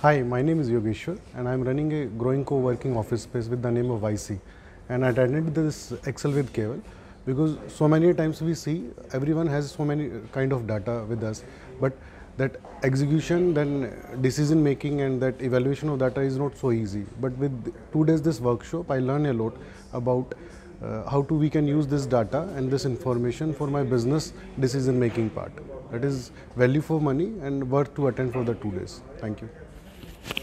Hi, my name is Yogeshwar and I am running a growing co-working office space with the name of YC, and I attended this ExcelwithKewal because so many times we see everyone has so many kind of data with us, but that execution, then decision making and that evaluation of data is not so easy. But with 2 days this workshop, I learned a lot about how we can use this data and this information for my business decision making part. That is value for money and worth to attend for the 2 days. Thank you.